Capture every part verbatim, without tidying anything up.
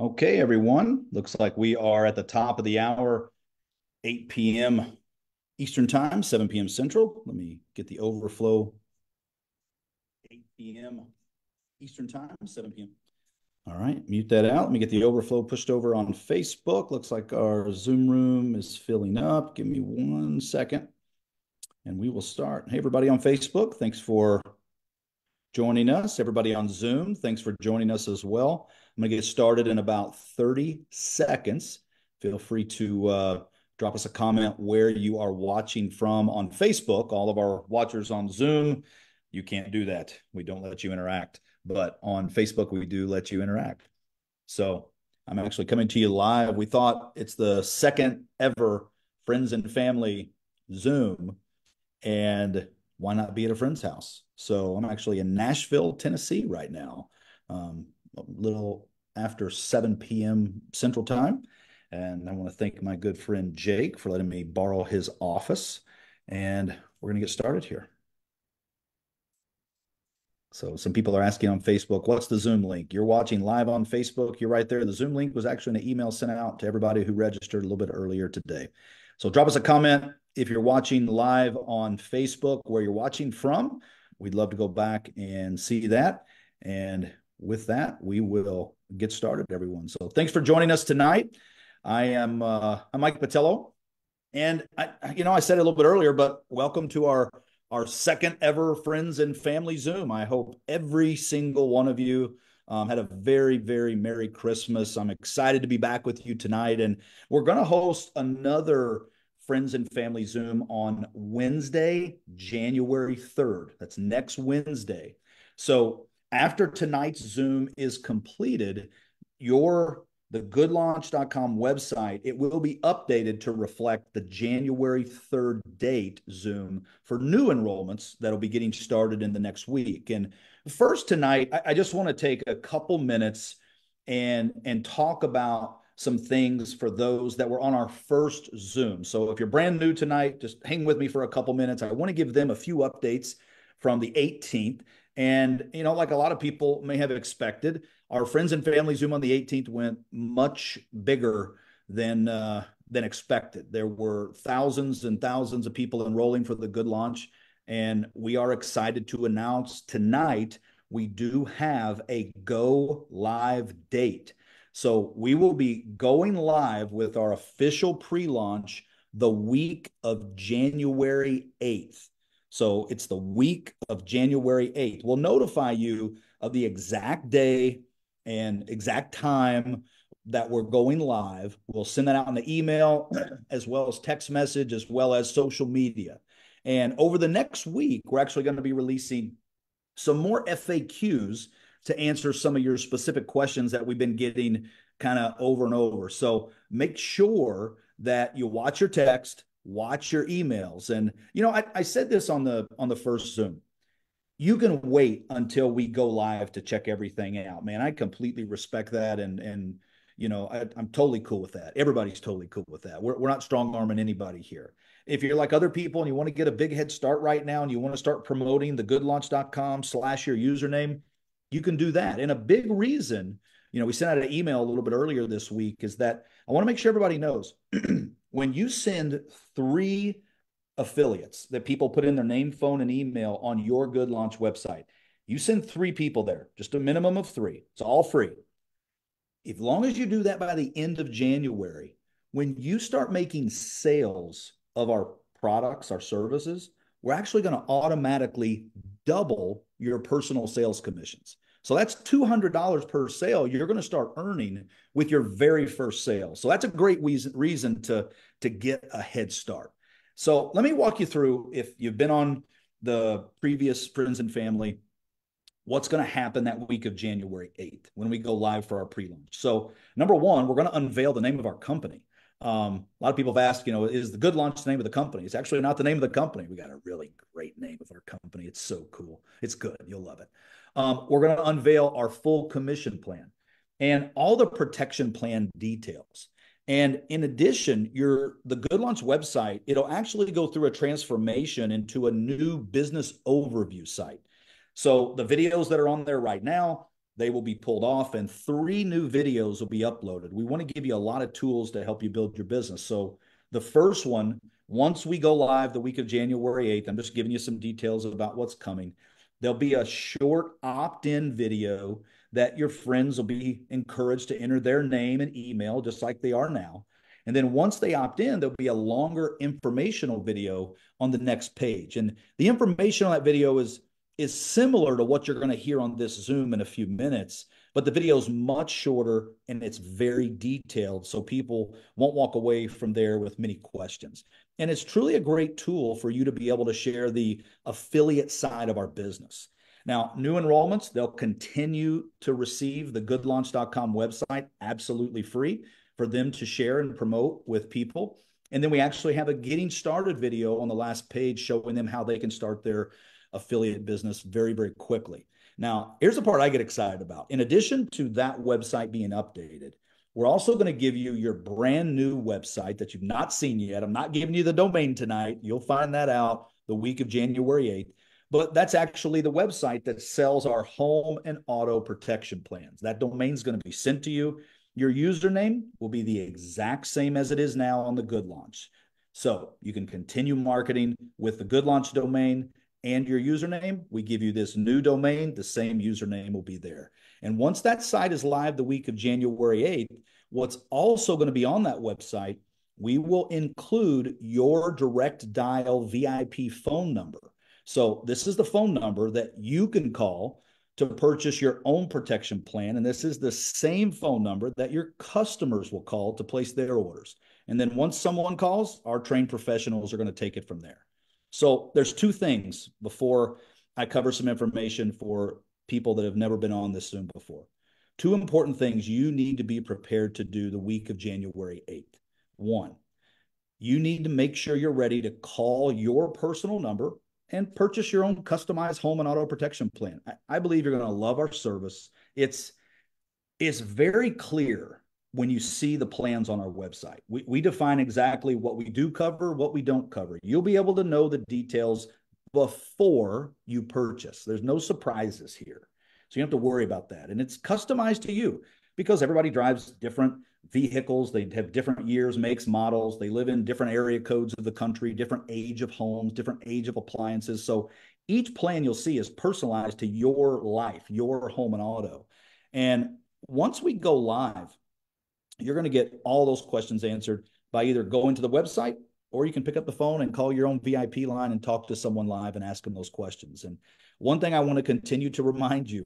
Okay, everyone. Looks like we are at the top of the hour, eight p m Eastern Time, seven p m Central. Let me get the overflow. eight p m Eastern Time, seven p m All right, mute that out. Let me get the overflow pushed over on Facebook. Looks like our Zoom room is filling up. Give me one second, and we will start. Hey, everybody on Facebook, thanks for joining us. Everybody on Zoom, thanks for joining us as well. I'm going to get started in about thirty seconds. Feel free to uh, drop us a comment where you are watching from on Facebook. All of our watchers on Zoom, you can't do that. We don't let you interact. But on Facebook, we do let you interact. So I'm actually coming to you live. We thought it's the second ever Friends and Family Zoom. And why not be at a friend's house? So I'm actually in Nashville, Tennessee right now. Um, a little after seven p m Central Time. And I want to thank my good friend Jake for letting me borrow his office. And we're going to get started here. So some people are asking on Facebook, what's the Zoom link? You're watching live on Facebook. You're right there. The Zoom link was actually an email sent out to everybody who registered a little bit earlier today. So drop us a comment if you're watching live on Facebook where you're watching from. We'd love to go back and see that. And with that, we will get started, everyone. So thanks for joining us tonight. I am uh, I'm Mike Potillo, and I, you know, I said it a little bit earlier, but welcome to our our second ever Friends and Family Zoom. I hope every single one of you um, had a very, very Merry Christmas. I'm excited to be back with you tonight, and we're going to host another Friends and Family Zoom on Wednesday, January third. That's next Wednesday. So after tonight's Zoom is completed, your the good launch dot com website, it will be updated to reflect the January third date Zoom for new enrollments that'll be getting started in the next week. And first tonight, I, I just want to take a couple minutes and, and talk about some things for those that were on our first Zoom. So if you're brand new tonight, just hang with me for a couple minutes. I want to give them a few updates from the eighteenth. And, you know, like a lot of people may have expected, our Friends and Family Zoom on the eighteenth went much bigger than uh, than expected. There were thousands and thousands of people enrolling for the Good Launch, and we are excited to announce tonight we do have a go live date. So we will be going live with our official pre-launch the week of January eighth. So it's the week of January eighth. We'll notify you of the exact day and exact time that we're going live. We'll send that out in the email, as well as text message, as well as social media. And over the next week, we're actually going to be releasing some more F A Qs to answer some of your specific questions that we've been getting kind of over and over. So make sure that you watch your text, watch your emails. And, you know, I, I said this on the, on the first Zoom, you can wait until we go live to check everything out, man. I completely respect that. And, and, you know, I, I'm totally cool with that. Everybody's totally cool with that. We're, we're not strong arming anybody here. If you're like other people and you want to get a big head start right now, and you want to start promoting thegoodlaunch.com slash your username, you can do that. And a big reason, you know, we sent out an email a little bit earlier this week, is that I want to make sure everybody knows when you send three affiliates that people put in their name, phone, and email on your Good Launch website, you send three people there, just a minimum of three. It's all free. As long as you do that by the end of January, when you start making sales of our products, our services, we're actually going to automatically double your personal sales commissions. So that's two hundred dollars per sale you're going to start earning with your very first sale. So that's a great reason, reason to, to get a head start. So let me walk you through, if you've been on the previous Friends and Family, what's going to happen that week of January eighth when we go live for our pre-launch. So number one, we're going to unveil the name of our company. Um, a lot of people have asked, you know, is the Good Launch the name of the company? It's actually not the name of the company. We got a really great name of our company. It's so cool. It's good. You'll love it. Um, we're going to unveil our full commission plan and all the protection plan details. And in addition, your the Good Launch website, it'll actually go through a transformation into a new business overview site. So the videos that are on there right now, They will be pulled off, and three new videos will be uploaded. We want to give you a lot of tools to help you build your business. So the first one, once we go live the week of January eighth, I'm just giving you some details about what's coming. There'll be a short opt-in video that your friends will be encouraged to enter their name and email, just like they are now. And then once they opt in, there'll be a longer informational video on the next page. And the information on that video is, is similar to what you're going to hear on this Zoom in a few minutes, but the video is much shorter and it's very detailed. So people won't walk away from there with many questions. And it's truly a great tool for you to be able to share the affiliate side of our business. Now, new enrollments, they'll continue to receive the good launch dot com website absolutely free for them to share and promote with people. And then we actually have a getting started video on the last page showing them how they can start their affiliate business very, very quickly. Now, here's the part I get excited about. In addition to that website being updated, we're also going to give you your brand new website that you've not seen yet. I'm not giving you the domain tonight. You'll find that out the week of January eighth. But that's actually the website that sells our home and auto protection plans. That domain's going to be sent to you. Your username will be the exact same as it is now on the Good Launch. So you can continue marketing with the Good Launch domain and your username. We give you this new domain. The same username will be there. And once that site is live the week of January eighth, what's also going to be on that website, we will include your direct dial V I P phone number. So this is the phone number that you can call to purchase your own protection plan. And this is the same phone number that your customers will call to place their orders. And then once someone calls, our trained professionals are going to take it from there. So there's two things before I cover some information for people that have never been on this Zoom before. Two important things you need to be prepared to do the week of January eighth. One, you need to make sure you're ready to call your personal number and purchase your own customized home and auto protection plan. I, I believe you're going to love our service. It's, it's very clear when you see the plans on our website. We, we define exactly what we do cover, what we don't cover. You'll be able to know the details before you purchase. There's no surprises here. So you don't have to worry about that. And it's customized to you because everybody drives different vehicles. They have different years, makes, models. They live in different area codes of the country, different age of homes, different age of appliances. So each plan you'll see is personalized to your life, your home and auto. And once we go live, you're going to get all those questions answered by either going to the website, or you can pick up the phone and call your own V I P line and talk to someone live and ask them those questions. And one thing I want to continue to remind you,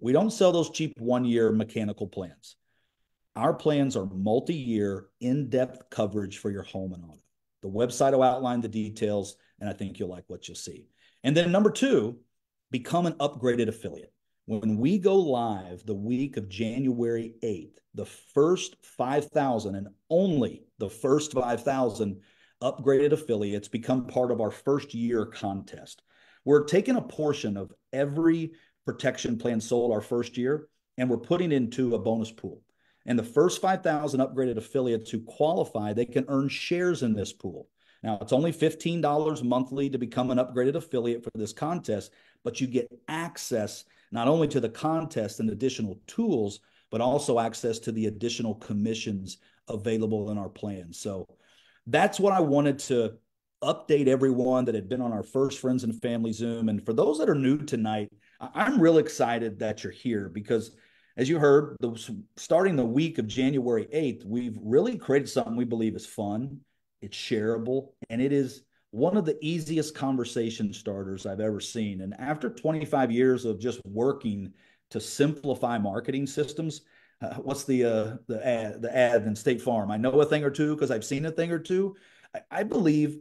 we don't sell those cheap one-year mechanical plans. Our plans are multi-year, in-depth coverage for your home and auto. The website will outline the details, and I think you'll like what you'll see. And then number two, become an upgraded affiliate. When we go live the week of January eighth, the first five thousand and only the first five thousand upgraded affiliates become part of our first year contest. We're taking a portion of every protection plan sold our first year, and we're putting into a bonus pool. And the first five thousand upgraded affiliates who qualify, they can earn shares in this pool. Now, it's only fifteen dollars monthly to become an upgraded affiliate for this contest, but you get access not only to the contest and additional tools, but also access to the additional commissions available in our plan. So that's what I wanted to update everyone that had been on our first Friends and Family Zoom. And for those that are new tonight, I'm real excited that you're here because, as you heard, the, starting the week of January eighth, we've really created something we believe is fun, it's shareable, and it is one of the easiest conversation starters I've ever seen. And after twenty-five years of just working to simplify marketing systems, uh, what's the, uh, the, ad, the ad in State Farm? I know a thing or two because I've seen a thing or two. I, I believe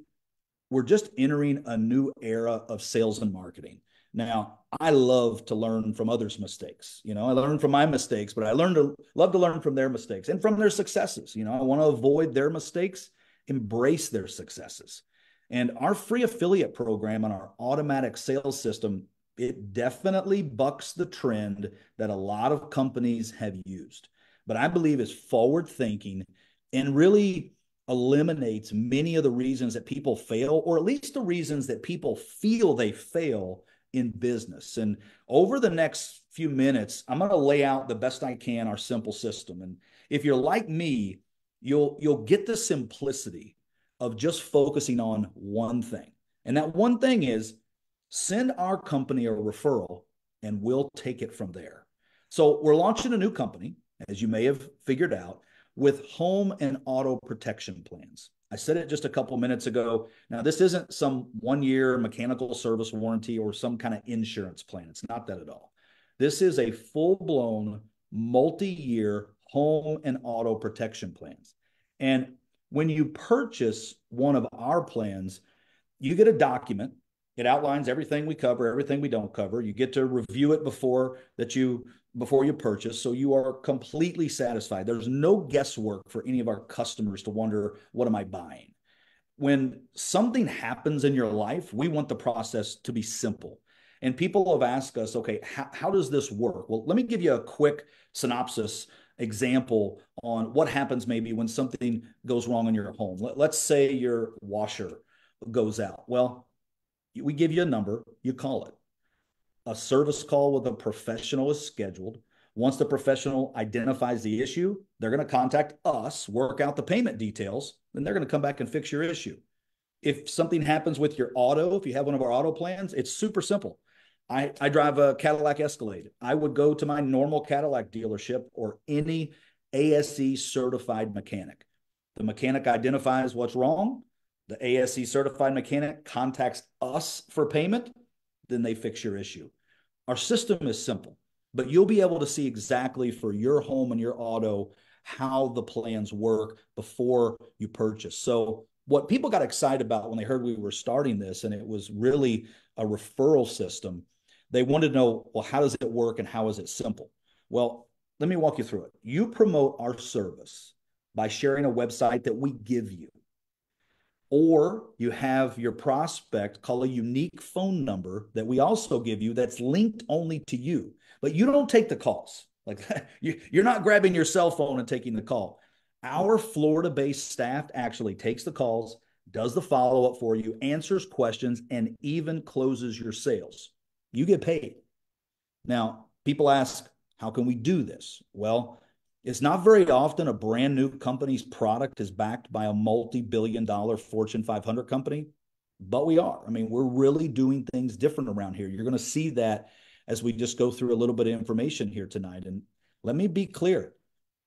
we're just entering a new era of sales and marketing. Now, I love to learn from others' mistakes. You know, I learn from my mistakes, but I learn to love to learn from their mistakes and from their successes. You know, I want to avoid their mistakes, embrace their successes. And our free affiliate program and our automatic sales system, it definitely bucks the trend that a lot of companies have used. But I believe it's forward thinking and really eliminates many of the reasons that people fail, or at least the reasons that people feel they fail in business. And over the next few minutes, I'm going to lay out the best I can our simple system. And if you're like me, you'll, you'll get the simplicity of just focusing on one thing. And that one thing is send our company a referral and we'll take it from there. So we're launching a new company, as you may have figured out, with home and auto protection plans. I said it just a couple minutes ago. Now, this isn't some one-year mechanical service warranty or some kind of insurance plan. It's not that at all. This is a full-blown, multi-year home and auto protection plans. And when you purchase one of our plans, you get a document. It outlines everything we cover, everything we don't cover. You get to review it before that you before you purchase, so you are completely satisfied. There's no guesswork for any of our customers to wonder, what am I buying? When something happens in your life, we want the process to be simple. And people have asked us, okay, how, how does this work? Well, let me give you a quick synopsis example on what happens maybe when something goes wrong in your home. Let, let's say your washer goes out. Well, we give you a number, you call it. A service call with a professional is scheduled. Once the professional identifies the issue, they're going to contact us, work out the payment details, then they're going to come back and fix your issue. If something happens with your auto, if you have one of our auto plans, it's super simple. I, I drive a Cadillac Escalade. I would go to my normal Cadillac dealership or any A S E certified mechanic. The mechanic identifies what's wrong. The A S E certified mechanic contacts us for payment. Then they fix your issue. Our system is simple, but you'll be able to see exactly for your home and your auto how the plans work before you purchase. So what people got excited about when they heard we were starting this, and it was really a referral system, they wanted to know, well, how does it work and how is it simple? Well, let me walk you through it. You promote our service by sharing a website that we give you. Or you have your prospect call a unique phone number that we also give you that's linked only to you, but you don't take the calls. Like you're not grabbing your cell phone and taking the call. Our Florida-based staff actually takes the calls, does the follow-up for you, answers questions, and even closes your sales. You get paid. Now, people ask, how can we do this? Well, it's not very often a brand new company's product is backed by a multi-billion dollar Fortune five hundred company, but we are. I mean, we're really doing things different around here. You're going to see that as we just go through a little bit of information here tonight. And let me be clear,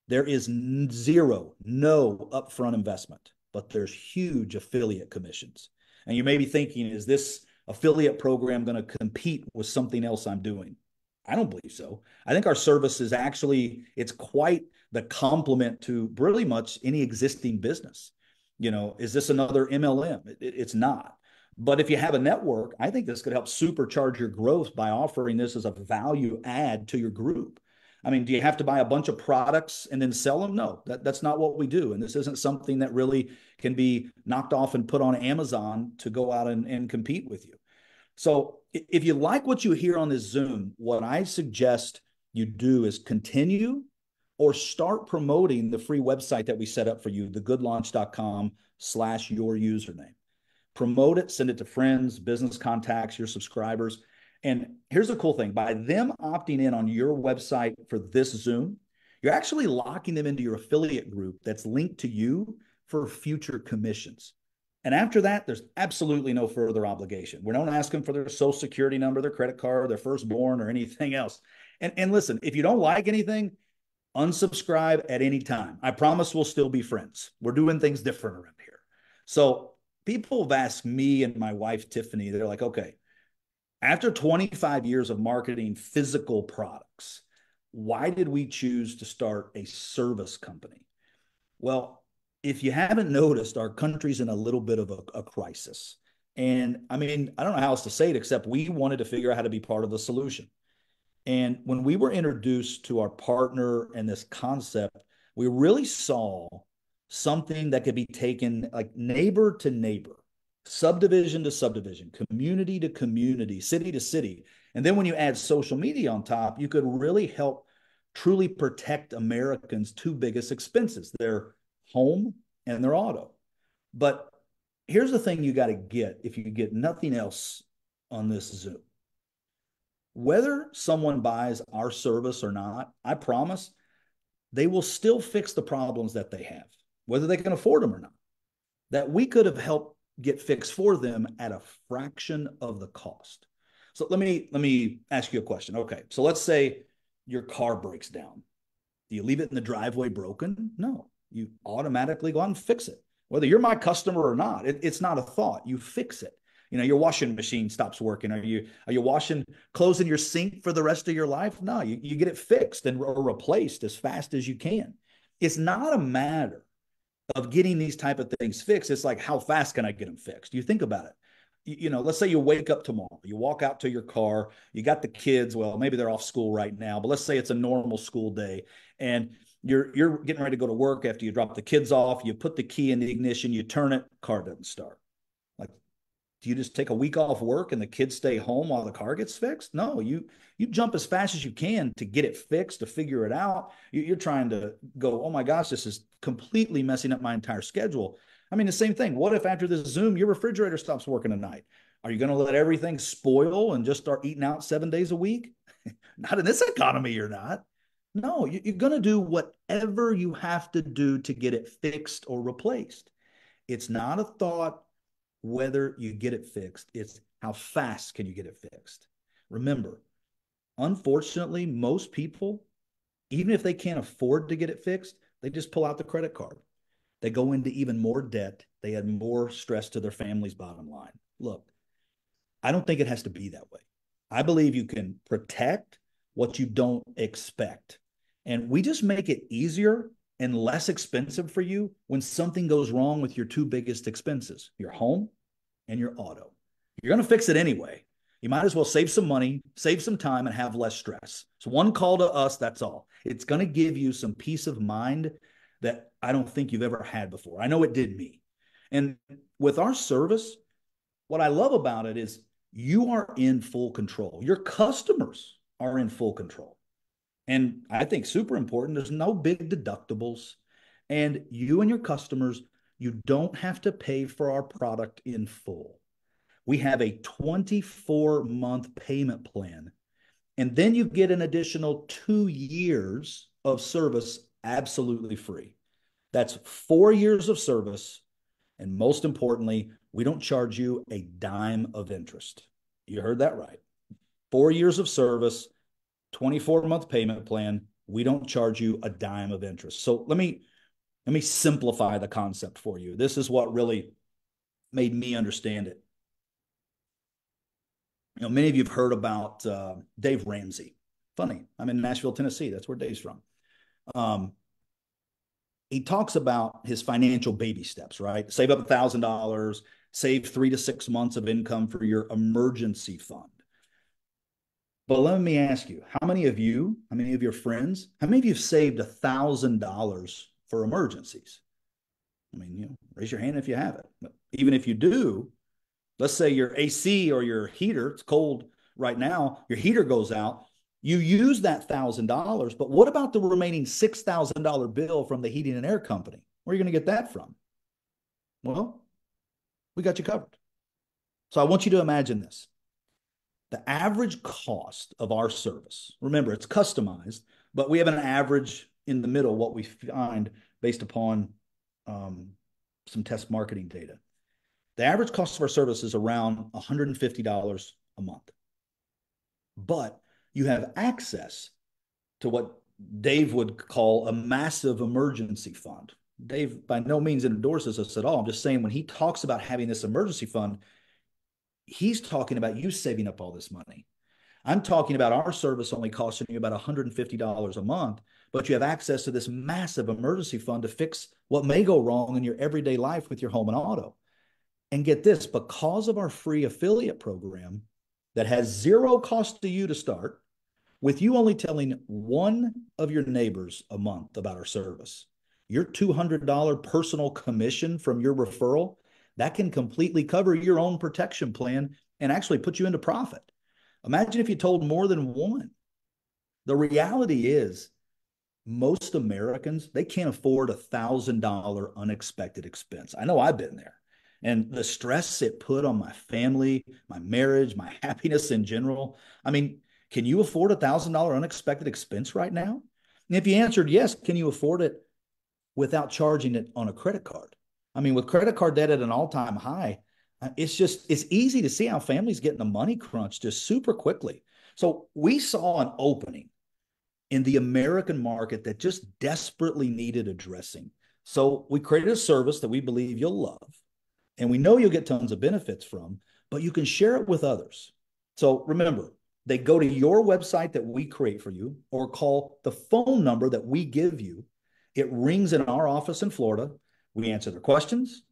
there is zero, no upfront investment, but there's huge affiliate commissions. And you may be thinking, is this affiliate program going to compete with something else I'm doing? I don't believe so. I think our service is actually, it's quite the complement to pretty much any existing business. You know, is this another M L M? It, it, it's not. But if you have a network, I think this could help supercharge your growth by offering this as a value add to your group. I mean, do you have to buy a bunch of products and then sell them? No, that, that's not what we do. And this isn't something that really can be knocked off and put on Amazon to go out and, and compete with you. So if you like what you hear on this Zoom, what I suggest you do is continue or start promoting the free website that we set up for you, the good launch dot com slash your username. Promote it, send it to friends, business contacts, your subscribers. And here's the cool thing. By them opting in on your website for this Zoom, you're actually locking them into your affiliate group that's linked to you for future commissions. And after that, there's absolutely no further obligation. We don't ask them for their social security number, their credit card, their firstborn, or anything else. And, and listen, if you don't like anything, unsubscribe at any time. I promise we'll still be friends. We're doing things different around here. So people have asked me and my wife, Tiffany, they're like, okay, after twenty-five years of marketing physical products, why did we choose to start a service company? Well, if you haven't noticed, our country's in a little bit of a, a crisis. And I mean, I don't know how else to say it, except we wanted to figure out how to be part of the solution. And when we were introduced to our partner and this concept, we really saw something that could be taken like neighbor to neighbor, subdivision to subdivision, community to community, city to city. And then when you add social media on top, you could really help truly protect Americans' two biggest expenses, their home and their auto. But here's the thing you got to get if you get nothing else on this Zoom. whether someone buys our service or not, I promise they will still fix the problems that they have, whether they can afford them or not, that we could have helped get fixed for them at a fraction of the cost. So let me, let me ask you a question. Okay, so let's say your car breaks down. Do you leave it in the driveway broken? No, you automatically go out and fix it. Whether you're my customer or not, it, it's not a thought. You fix it. You know, your washing machine stops working. Are you are you washing clothes in your sink for the rest of your life? No, you, you get it fixed and re- replaced as fast as you can. It's not a matter of getting these type of things fixed. It's like, how fast can I get them fixed? You think about it. You, you know, let's say you wake up tomorrow, you walk out to your car, you got the kids. Well, maybe they're off school right now, but let's say it's a normal school day and you're you're getting ready to go to work after you drop the kids off. You put the key in the ignition, you turn it, car doesn't start. Do you just take a week off work and the kids stay home while the car gets fixed? No, you you jump as fast as you can to get it fixed, to figure it out. You, you're trying to go, oh my gosh, this is completely messing up my entire schedule. I mean, the same thing. What if after this Zoom, your refrigerator stops working tonight? Are you going to let everything spoil and just start eating out seven days a week? Not in this economy, you're not. No, you, you're going to do whatever you have to do to get it fixed or replaced. It's not a thought whether you get it fixed, it's how fast can you get it fixed. Remember, unfortunately, most people, even if they can't afford to get it fixed, they just pull out the credit card. They go into even more debt. They add more stress to their family's bottom line. Look, I don't think it has to be that way. I believe you can protect what you don't expect. And we just make it easier and less expensive for you when something goes wrong with your two biggest expenses, your home and your auto. You're going to fix it anyway. You might as well save some money, save some time, and have less stress. So one call to us, that's all. It's going to give you some peace of mind that I don't think you've ever had before. I know it did me. And with our service, what I love about it is you are in full control. Your customers are in full control. And I think super important, there's no big deductibles. And you and your customers, you don't have to pay for our product in full. We have a twenty-four month payment plan. And then you get an additional two years of service absolutely free. That's four years of service. And most importantly, we don't charge you a dime of interest. You heard that right. Four years of service, twenty-four month payment plan, we don't charge you a dime of interest. So let me let me simplify the concept for you. This is what really made me understand it. You know, many of you have heard about uh, Dave Ramsey. Funny, I'm in Nashville, Tennessee. That's where Dave's from. Um, he talks about his financial baby steps, right? Save up one thousand dollars, save three to six months of income for your emergency fund. But let me ask you, how many of you, how many of your friends, how many of you have saved one thousand dollars for emergencies? I mean, you know, raise your hand if you have it. But even if you do, let's say your A C or your heater, it's cold right now, your heater goes out, you use that one thousand dollars, but what about the remaining six thousand dollars bill from the heating and air company? Where are you going to get that from? Well, we got you covered. So I want you to imagine this. The average cost of our service, remember, it's customized, but we have an average in the middle, what we find based upon um, some test marketing data. The average cost of our service is around one hundred fifty dollars a month. But you have access to what Dave would call a massive emergency fund. Dave by no means endorses us at all. I'm just saying when he talks about having this emergency fund, he's talking about you saving up all this money. I'm talking about our service only costing you about one hundred fifty dollars a month, but you have access to this massive emergency fund to fix what may go wrong in your everyday life with your home and auto. And get this, because of our free affiliate program that has zero cost to you to start, with you only telling one of your neighbors a month about our service, your two hundred dollars personal commission from your referral, that can completely cover your own protection plan and actually put you into profit. Imagine if you told more than one. The reality is most Americans, they can't afford a one thousand dollars unexpected expense. I know I've been there. And the stress it put on my family, my marriage, my happiness in general. I mean, Can you afford a one thousand dollars unexpected expense right now? And if you answered yes, can you afford it without charging it on a credit card? I mean, with credit card debt at an all-time high, it's just, it's easy to see how families get in the money crunch just super quickly. So we saw an opening in the American market that just desperately needed addressing. So we created a service that we believe you'll love, and we know you'll get tons of benefits from, but you can share it with others. So remember, they go to your website that we create for you or call the phone number that we give you. It rings in our office in Florida. We answer their questions.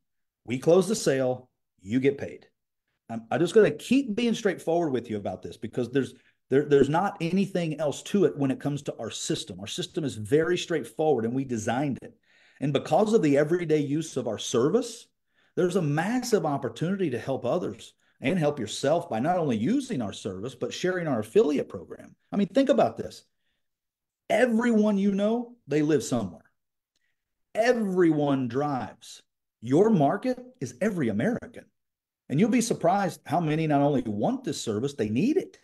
We close the sale. You get paid. I'm, I'm just going to keep being straightforward with you about this because there's there, there's not anything else to it when it comes to our system. Our system is very straightforward, and we designed it. And because of the everyday use of our service, there's a massive opportunity to help others and help yourself by not only using our service, but sharing our affiliate program. I mean, think about this. Everyone you know, they live somewhere. Everyone drives. Your market is every American. And you'll be surprised how many not only want this service, they need it.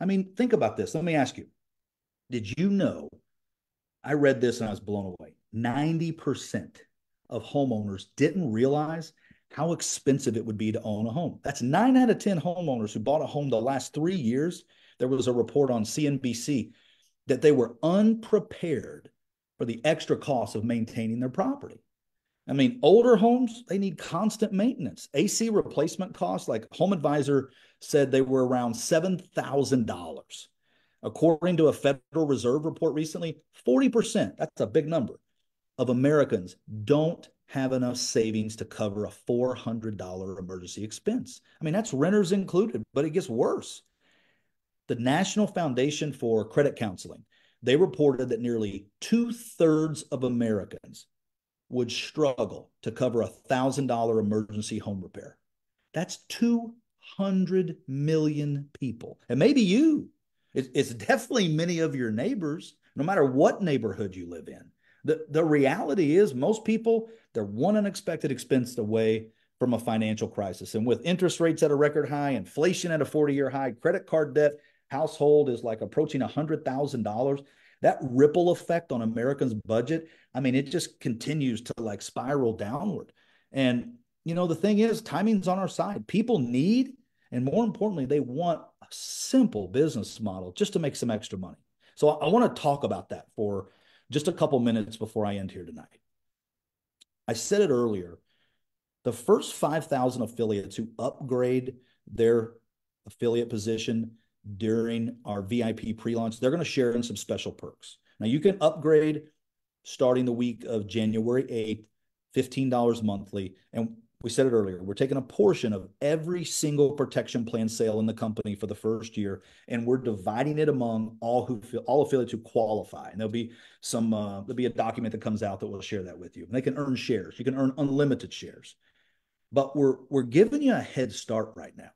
I mean, think about this. Let me ask you, did you know, I read this and I was blown away, ninety percent of homeowners didn't realize how expensive it would be to own a home. That's nine out of ten homeowners who bought a home the last three years. There was a report on C N B C that they were unprepared for the extra cost of maintaining their property. I mean, older homes, they need constant maintenance. A C replacement costs, like Home Advisor said, they were around seven thousand dollars. According to a Federal Reserve report recently, forty percent, that's a big number, of Americans don't have enough savings to cover a four hundred dollar emergency expense. I mean, that's renters included, but it gets worse. The National Foundation for Credit Counseling, they reported that nearly two-thirds of Americans would struggle to cover a one thousand dollar emergency home repair. That's two hundred million people. And maybe you. It's definitely many of your neighbors, no matter what neighborhood you live in. The, the reality is most people, they're one unexpected expense away from a financial crisis. And with interest rates at a record high, inflation at a forty-year high, credit card debt, household is like approaching one hundred thousand dollars. That ripple effect on Americans' budget, I mean, it just continues to like spiral downward. And, you know, the thing is, timing's on our side. People need, and more importantly, they want a simple business model just to make some extra money. So I, I want to talk about that for just a couple minutes before I end here tonight. I said it earlier, the first five thousand affiliates who upgrade their affiliate position during our V I P pre-launch, they're going to share in some special perks. Now you can upgrade starting the week of January eighth, fifteen dollars monthly. And we said it earlier, we're taking a portion of every single protection plan sale in the company for the first year, and we're dividing it among all who all affiliates who qualify. And there'll be some uh, there'll be a document that comes out that will share that with you. And they can earn shares. You can earn unlimited shares. But we're we're giving you a head start right now.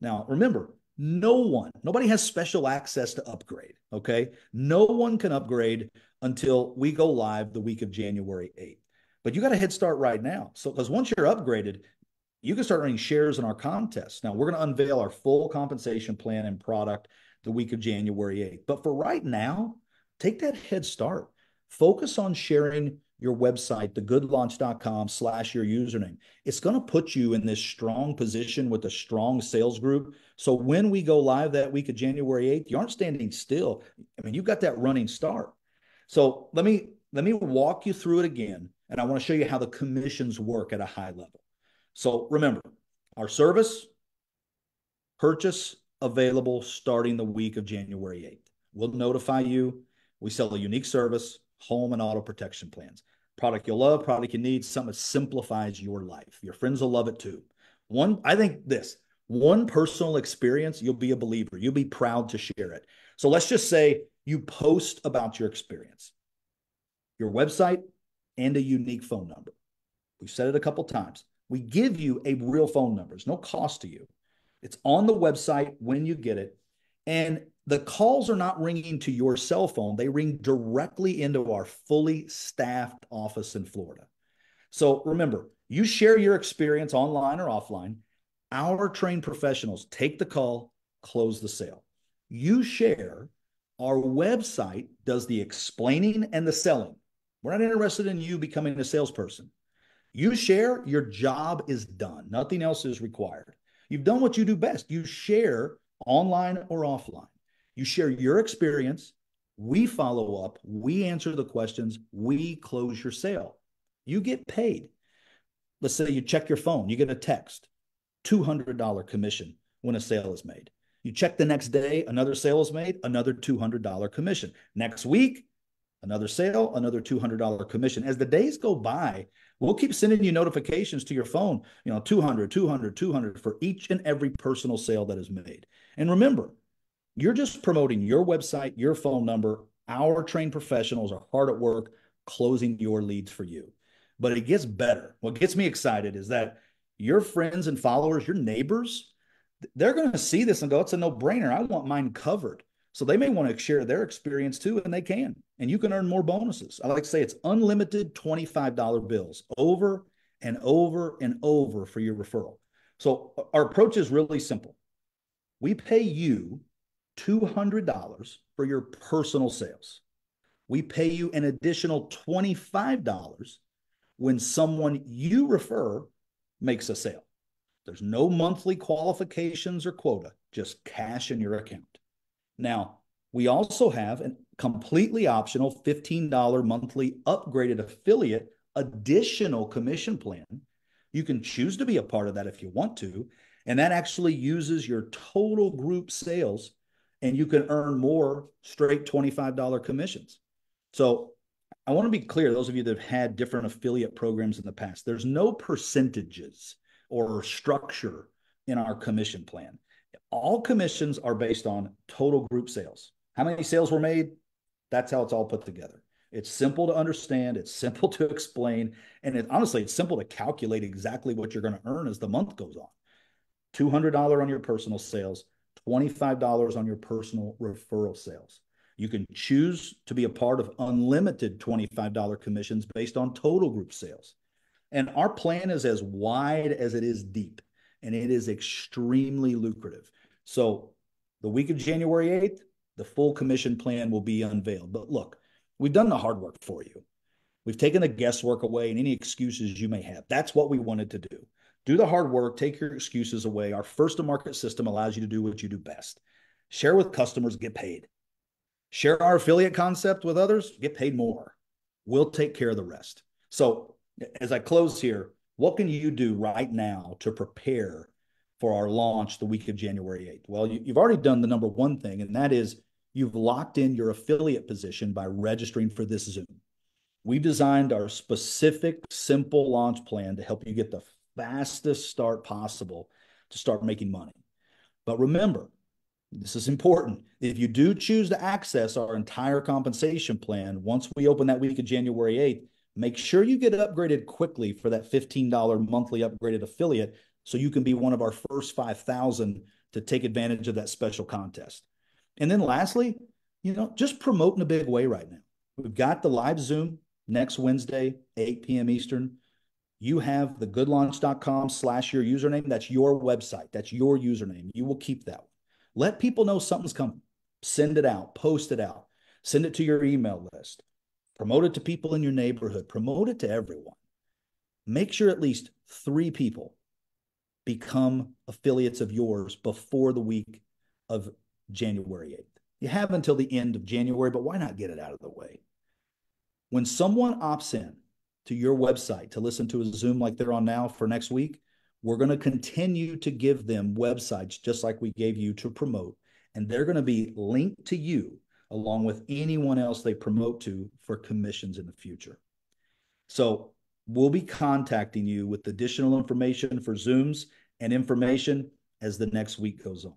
Now remember, no one, nobody has special access to upgrade. Okay, no one can upgrade until we go live the week of January eighth. But you got a head start right now. So, because once you're upgraded, you can start earning shares in our contest. Now, we're going to unveil our full compensation plan and product the week of January eighth. But for right now, take that head start. Focus on sharing your website, thegoodlaunch.com slash your username. It's going to put you in this strong position with a strong sales group. So when we go live that week of January eighth, you aren't standing still. I mean, you've got that running start. So let me let me walk you through it again. And I want to show you how the commissions work at a high level. So remember, our service, purchase available starting the week of January eighth. We'll notify you. We sell a unique service, home and auto protection plans. Product you'll love, product you need, something that simplifies your life. Your friends will love it too. One, I think this, one personal experience, you'll be a believer. You'll be proud to share it. So let's just say you post about your experience, your website, and a unique phone number. We've said it a couple times. We give you a real phone number. It's no cost to you. It's on the website when you get it. And the calls are not ringing to your cell phone. They ring directly into our fully staffed office in Florida. So remember, you share your experience online or offline. Our trained professionals take the call, close the sale. you share, our website does the explaining and the selling. We're not interested in you becoming a salesperson. You share, your job is done. Nothing else is required. You've done what you do best. You share online or offline. You share your experience. We follow up. We answer the questions. We close your sale. You get paid. Let's say you check your phone. You get a text, two hundred dollars commission when a sale is made. You check the next day, another sale is made, another two hundred dollars commission. Next week, another sale, another two hundred dollars commission. As the days go by, we'll keep sending you notifications to your phone, you know, two hundred, two hundred, two hundred for each and every personal sale that is made. And remember, you're just promoting your website, your phone number. Our trained professionals are hard at work closing your leads for you. But it gets better. What gets me excited is that your friends and followers, your neighbors, they're going to see this and go, it's a no-brainer. I want mine covered. So they may want to share their experience too, and they can. And you can earn more bonuses. I like to say it's unlimited twenty-five dollar bills over and over and over for your referral. So our approach is really simple. We pay you two hundred dollars for your personal sales. We pay you an additional twenty-five dollars when someone you refer makes a sale. There's no monthly qualifications or quota, just cash in your account. Now, we also have a completely optional fifteen dollar monthly upgraded affiliate additional commission plan. You can choose to be a part of that if you want to, and that actually uses your total group sales, and you can earn more straight twenty-five dollar commissions. So I want to be clear, those of you that have had different affiliate programs in the past, there's no percentages or structure in our commission plan. All commissions are based on total group sales. How many sales were made? That's how it's all put together. It's simple to understand. It's simple to explain. And it, honestly, it's simple to calculate exactly what you're going to earn as the month goes on. two hundred dollars on your personal sales, twenty-five dollars on your personal referral sales. You can choose to be a part of unlimited twenty-five dollar commissions based on total group sales. And our plan is as wide as it is deep, and it is extremely lucrative. So the week of January eighth, the full commission plan will be unveiled. But look, we've done the hard work for you. We've taken the guesswork away and any excuses you may have. That's what we wanted to do. Do the hard work, take your excuses away. Our first-to-market system allows you to do what you do best. Share with customers, get paid. Share our affiliate concept with others, get paid more. We'll take care of the rest. So as I close here, what can you do right now to prepare for our launch the week of January eighth? Well, you, you've already done the number one thing, and that is you've locked in your affiliate position by registering for this Zoom. We designed our specific, simple launch plan to help you get the fastest start possible to start making money. But remember, this is important. If you do choose to access our entire compensation plan, once we open that week of January eighth, make sure you get upgraded quickly for that fifteen dollar monthly upgraded affiliate so you can be one of our first five thousand to take advantage of that special contest. And then lastly, you know, just promote in a big way right now. We've got the live Zoom next Wednesday, eight p m Eastern. You have thegoodlaunch.com slash your username. That's your website. That's your username. You will keep that. Let people know something's coming. Send it out. Post it out. Send it to your email list. Promote it to people in your neighborhood. Promote it to everyone. Make sure at least three people become affiliates of yours before the week of January eighth. You have until the end of January, but why not get it out of the way? When someone opts in to your website to listen to a Zoom like they're on now for next week, we're going to continue to give them websites just like we gave you to promote, and they're going to be linked to you along with anyone else they promote to for commissions in the future. So we'll be contacting you with additional information for Zooms and information as the next week goes on.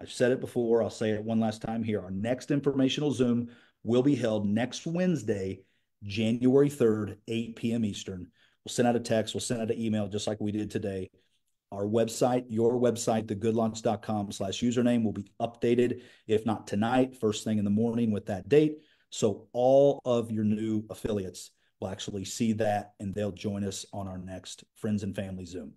I've said it before, I'll say it one last time here. Our next informational Zoom will be held next Wednesday, January third, eight p m Eastern. We'll send out a text, we'll send out an email just like we did today. Our website, your website, thegoodlaunch.com slash username will be updated, if not tonight, first thing in the morning with that date. So all of your new affiliates will actually see that, and they'll join us on our next Friends and Family Zoom.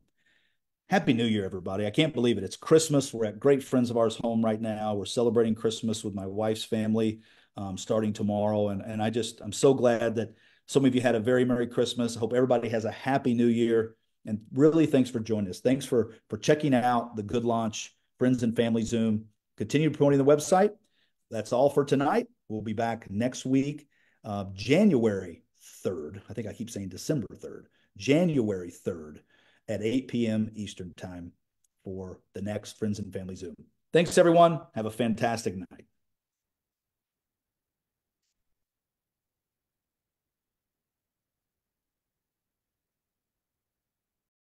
Happy New Year, everybody. I can't believe it. It's Christmas. We're at great friends of ours' home right now. We're celebrating Christmas with my wife's family um, starting tomorrow. And, and I just, I'm so glad that some of you had a very Merry Christmas. I hope everybody has a Happy New Year. And really, thanks for joining us. Thanks for, for checking out The Good Launch, Friends and Family Zoom. Continue promoting the website. That's all for tonight. We'll be back next week, uh, January third. I think I keep saying December third. January third. At eight p m Eastern time for the next Friends and Family Zoom. Thanks, everyone. Have a fantastic night.